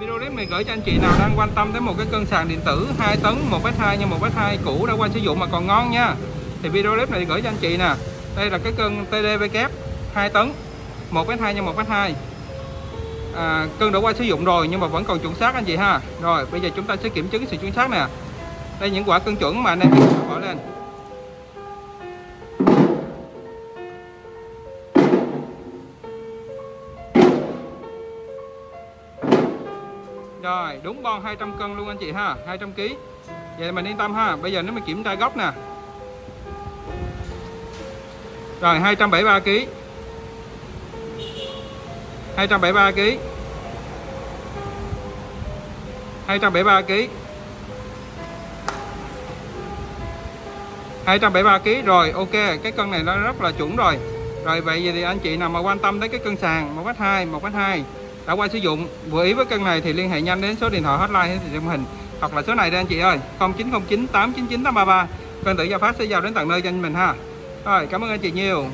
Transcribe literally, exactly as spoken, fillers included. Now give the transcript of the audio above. Video clip này gửi cho anh chị nào đang quan tâm đến một cái cân sàng điện tử hai tấn một mét hai nhân một mét hai cũ đã qua sử dụng mà còn ngon nha. Thì video clip này gửi cho anh chị nè. Đây là cái cân tê đê vê hai tấn một mét hai nhân một mét hai. À, cân đã qua sử dụng rồi nhưng mà vẫn còn chuẩn xác anh chị ha. Rồi bây giờ chúng ta sẽ kiểm chứng sự chuẩn xác nè. Đây những quả cân chuẩn mà anh em bỏ lên. Rồi đúng bon hai trăm cân luôn anh chị ha, hai trăm ký. Vậy mình yên tâm ha. Bây giờ nếu mình kiểm tra góc nè. Rồi hai trăm bảy mươi ba ký, hai trăm bảy mươi ba ký, hai trăm bảy mươi ba ký, hai trăm bảy mươi ba ký. Rồi ok, cái cân này nó rất là chuẩn rồi. Rồi vậy thì anh chị nào mà quan tâm đến cái cân sàng một mét hai, một mét hai đã qua sử dụng vừa ý với cân này thì liên hệ nhanh đến số điện thoại hotline trên màn hình hoặc là số này đây anh chị ơi, không chín không chín tám chín chín tám ba ba. Cân Điện Tử Gia Phát sẽ giao đến tận nơi cho anh mình ha. Rồi cảm ơn anh chị nhiều.